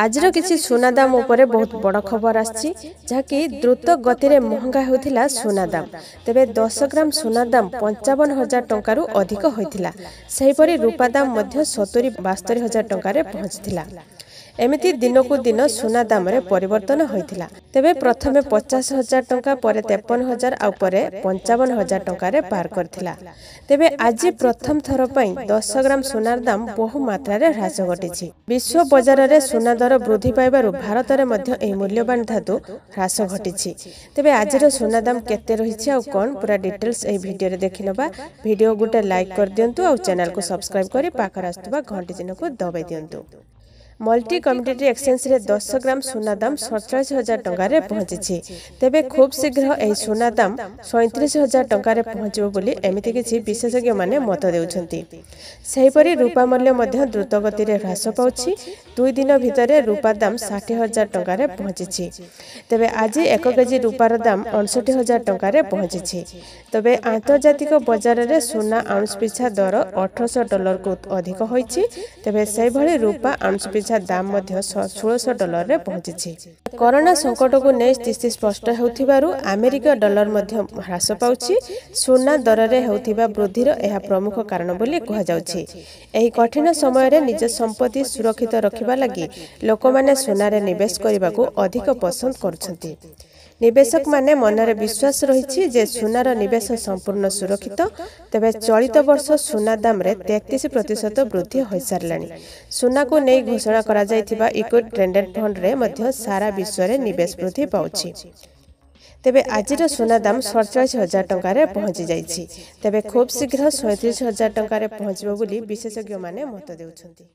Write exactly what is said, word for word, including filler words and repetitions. आजिर किसी सोना दाम उपरे बहुत बड़ खबर आसी जहाँकि द्रुत गति में महंगा होता सोना दाम। तेबे दस ग्राम सोना दाम पंचावन हजार टंकार अधिक होता। सेहीपरि रूपा दाम सत्तरी बास्तरी हजार टंकार पहुंचला। एमती दिन को दिन सोना दाम रे परिवर्तन होता। तेबे प्रथमे पचास हजार टंका पर तेपन हजार आउ परे पंचावन हजार टंकार पार करथिला। तेबे आज प्रथम थर पई दस ग्राम सोनार दाम बहु मात्रा रे ह्रास घटी। विश्व बाजार रे सोना दर वृद्धि पाइबारु भारत रे मध्य एही मूल्यवान धातु ह्रास घटी। तेबे आज रो सोना दाम केते रहिछि आउ कोन पूरा डिटेल्स एही भिडियो रे देखिनबा। भिडियो गुटे लाइक कर दियंतु आउ चैनल को सब्सक्राइब करी पाखर आस्तुबा घंटी चिन्ह को दबाई दियंतु। मल्टी कम्युनिटी एक्सचेंज रे दस ग्राम सोना दाम सैंतालीस हजार टंकार पहुंची। तेबे खूब शीघ्र यह सोना दाम सैंतीस हजार टंकार पहुँचो बोली एमती किसी विशेषज्ञ माने मत देउछंती। सेहीपरि रूपा मूल्य मध्य द्रुत गति रे ह्रास पाउछि। दुई दिन भितर रूपा दाम साठी हजार टंकार पहुंची। तेबे आज एक केजी रूपार दाम अड़सठ हजार टंकार पहुंची। तेबे आंतर्जातिक बाजार रे सोना आउंस पिछा दर अठारश डॉलर को अधिक होइछि। तेबे सेही भली रूपा आउंस पिछा दाम सोलश डॉलर रे पहुंची। कोरोना संकट को नहीं स्थिति स्पष्ट होथिबारु अमेरिका डॉलर मध्य ह्रास पाउछि। सोना दर रे होथिबा वृद्धि रो यह प्रमुख कारण बोली कहा जाउछि। एही कठिन समय रे निज संपत्ति सुरक्षित रखिबा लागि लोक माने सोना रे निवेश करिबा को अधिक पसंद करछंती। निवेशक माने मनरे विश्वास रही जे सोनार निवेश संपूर्ण सुरक्षित। तेबे चलित वर्ष सोना दाम रे तैंतीस प्रतिशत वृद्धि हो साराणी। सोना को नहीं घोषणा करा जाइथिबा इक्विटी ट्रेडेड फंड रे मध्य सारा विश्व रे निवेश वृद्धि पाउछि। तेबे आजिर सोना दाम सैंतालीस हजार टंकारे पहुंची जाइछि। तेबे खूब शीघ्र सैंतीस हजार टंकारे पहुंचबो बोली विशेषज्ञ माने मत देउछंती।